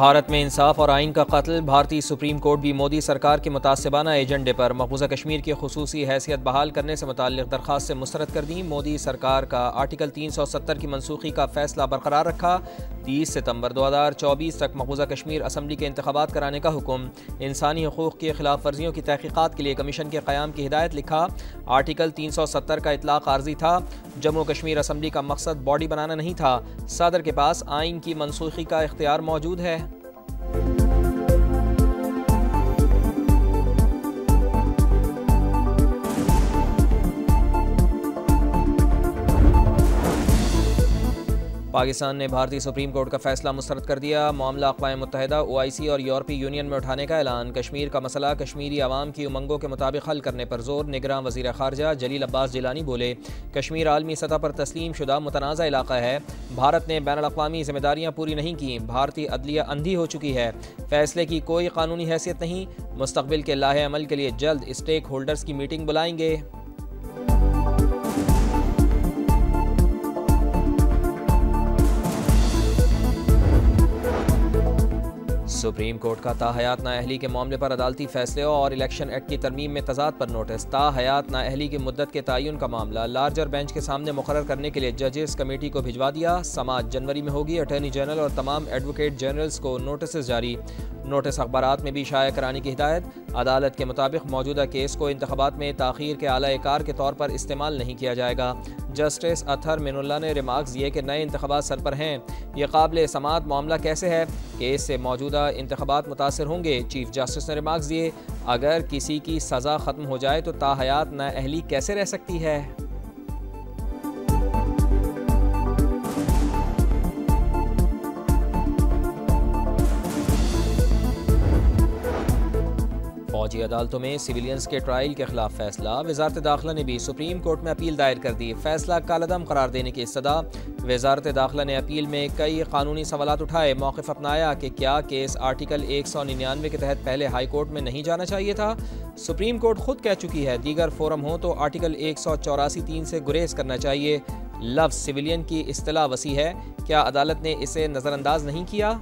भारत में इंसाफ और आइन का कत्ल। भारतीय सुप्रीम कोर्ट भी मोदी सरकार के मुतासिबाना एजेंडे पर मकबूजा कश्मीर की खुसूसी हैसियत बहाल करने से मुताल्लिक़ दरख्वास्त से मुस्तरद कर दी। मोदी सरकार का आर्टिकल 370 की मनसूखी का फैसला बरकरार रखा। 30 सितम्बर 2024 तक मकबूजा कश्मीर असम्बली के इंतखाबात कराने का हुक्म। इंसानी हकूक़ की खिलाफ वर्जियों की तहक़ीक़ात के लिए कमीशन के क़याम की हिदायत। लिखा आर्टिकल 370 का इतलाक़ आर्जी था। जम्मू कश्मीर असम्बली का मकसद बॉडी बनाना नहीं था। सदर के पास आइन की मनसूखी का इख्तियार मौजूद है। पाकिस्तान ने भारतीय सुप्रीम कोर्ट का फैसला मुस्तरद कर दिया। मामला अक़वाम मुत्तहिदा, OIC और यूरोपीय यूनियन में उठाने का ऐलान। कश्मीर का मसला कश्मीरी आवाम की उमंगों के मुताबिक हल करने पर जोर। निगरान वज़ीर ख़ारजा जलील अब्बास जिलानी बोले कश्मीर आलमी सतह पर तस्लीम शुदा मुतनाज़ा इलाका है। भारत ने बैनुल अक़वामी ज़िम्मेदारियाँ पूरी नहीं की। भारतीय अदलिया अंधी हो चुकी है। फैसले की कोई कानूनी हैसियत नहीं। मुस्तक़बिल के लाहे अमल के लिए जल्द स्टेक होल्डर्स की मीटिंग बुलाएंगे। सुप्रीम कोर्ट का ताहयात नाअहली के मामले पर अदालती फैसले और इलेक्शन एक्ट की तरमीम में तजाद पर नोटिस। ताहयात नाअहली की मुद्दत के तयन का मामला लार्जर बेंच के सामने मुकर्रर करने के लिए जजेस कमेटी को भिजवा दिया। समाअत जनवरी में होगी। अटॉर्नी जनरल और तमाम एडवोकेट जनरल्स को नोटिस जारी। नोटिस अखबारात में भी शाया कराने की हिदायत। अदालत के मुताबिक मौजूदा केस को इंतखाबात में ताख़ीर के आला कार के तौर पर इस्तेमाल नहीं किया जाएगा। जस्टिस अतहर मिनुल्ला ने रिमार्क्स दिए कि नए इंतखाबात सर पर हैं। यह काबिल समाअत मामला कैसे है? केस से मौजूदा इंतखाबात मुतासर होंगे। चीफ जस्टिस ने रिमार्क्स दिए अगर किसी की सज़ा ख़त्म हो जाए तो ताहयात नाअहली कैसे रह सकती है। फौजी अदालतों में सिविलियंस के ट्रायल के खिलाफ फैसला। वजारत दाखिला ने भी सुप्रीम कोर्ट में अपील दायर कर दी। फैसला कालदम करार देने की इस्तदा। वजारत दाखिला ने अपील में कई कानूनी सवालात उठाए। मौक़िफ़ अपनाया कि क्या केस आर्टिकल 199 के तहत पहले हाई कोर्ट में नहीं जाना चाहिए था। सुप्रीम कोर्ट खुद कह चुकी है दीगर फोरम हो तो आर्टिकल 184(3) से गुरेज करना चाहिए। लफ्ज़ सिविलियन की इस्तलाह वसी है, क्या अदालत ने इसे नज़रअंदाज नहीं किया?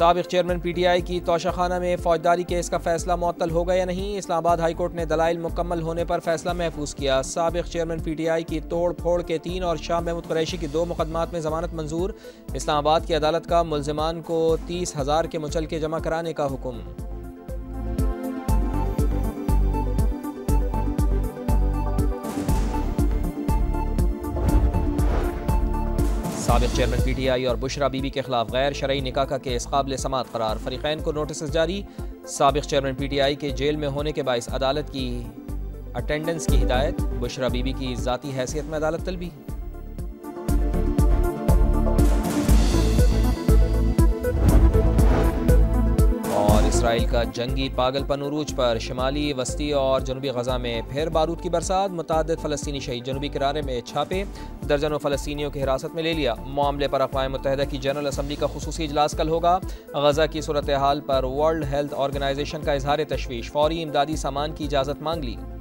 साबिक़ चेयरमैन PTI की तोशाखाना में फौजदारी केस का फैसला मुअत्तल होगा या नहीं। इस्लामाबाद हाई कोर्ट ने दलाइल मुकम्मल होने पर फैसला महफूज किया। साबिक़ चेयरमैन PTI की तोड़ फोड़ के 3 और शाह महमूद कुरैशी की 2 मुकदमात में जमानत मंजूर। इस्लामाबाद की अदालत का मुलजमान को 30,000 के मुचलके जमा कराने का हुक्म। साबिक़ चेयरमैन PTI और बुशरा बीबी के खिलाफ गैर शरई निकाह का केस काबिल समाअत करार। फरीकैन को नोटिस जारी। साबिक़ चेयरमैन PTI के जेल में होने के बायस अदालत की अटेंडेंस की हिदायत। बुशरा बीबी की ज़ाती हैसियत में अदालत तलबी। और इसराइल का जंगी पागलपन उरूज पर। शिमाली, वस्ती और जनूबी गजा में फिर बारूद की बरसात। मुतादिद फ़लस्तीनी शहीद। जनूबी किनारे में छापे। दर्जनों फ़लस्तीनियों की हिरासत में ले लिया। मामले पर अक़वाम मुत्तहिदा की जनरल असम्बली का खुसूसी इजलास कल होगा। गजा की सूरत हाल पर वर्ल्ड हेल्थ ऑर्गेनाइजेशन का इजहार तशवीश। फौरी इमदादी सामान की इजाज़त मांग ली।